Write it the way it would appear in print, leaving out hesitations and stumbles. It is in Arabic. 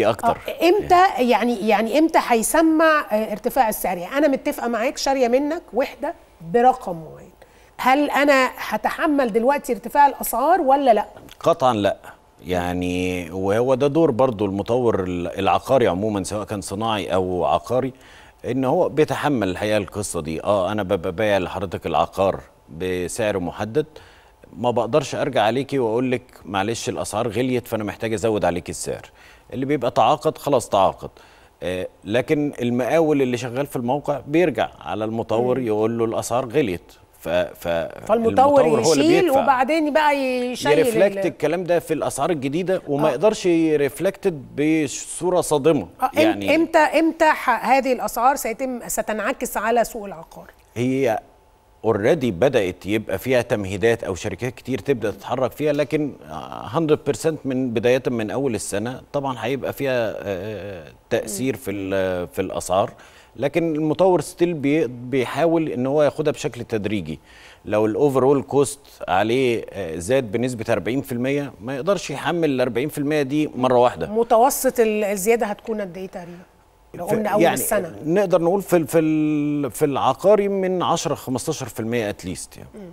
اكتر امتى يعني امتى هيسمع ارتفاع السعر؟ يعني انا متفقه معاك شاريه منك وحده برقم معين، هل انا هتحمل دلوقتي ارتفاع الاسعار ولا لا؟ قطعا لا. يعني وهو ده دور برضو المطور العقاري عموما، سواء كان صناعي او عقاري، ان هو بيتحمل الحقيقه القصه دي. انا ببقى بايع لحضرتك العقار بسعر محدد، ما بقدرش ارجع عليكي واقول لك معلش الاسعار غليت فانا محتاج ازود عليكي السعر. اللي بيبقى تعاقد خلاص تعاقد، لكن المقاول اللي شغال في الموقع بيرجع على المطور يقول له الاسعار غليت، فالمطور هو اللي يشيل وبعدين بقى يشيل يرفلكت الكلام ده في الاسعار الجديده، وما يقدرش يرفلكتد بصوره صادمه. يعني امتى هذه الاسعار ستنعكس على سوق العقار؟ هي اوريدي بدات يبقى فيها تمهيدات او شركات كتير تبدا تتحرك فيها، لكن 100% من بدايه من اول السنه طبعا هيبقى فيها تاثير في الاسعار، لكن المطور ستيل بيحاول ان هو ياخدها بشكل تدريجي. لو الاوفرول كوست عليه زاد بنسبه 40% ما يقدرش يحمل ال 40% دي مره واحده. متوسط الزياده هتكون قد ايه تقريبا؟ لو قلنا أول السنة نقدر نقول في العقاري من 10-15% اتليست يعني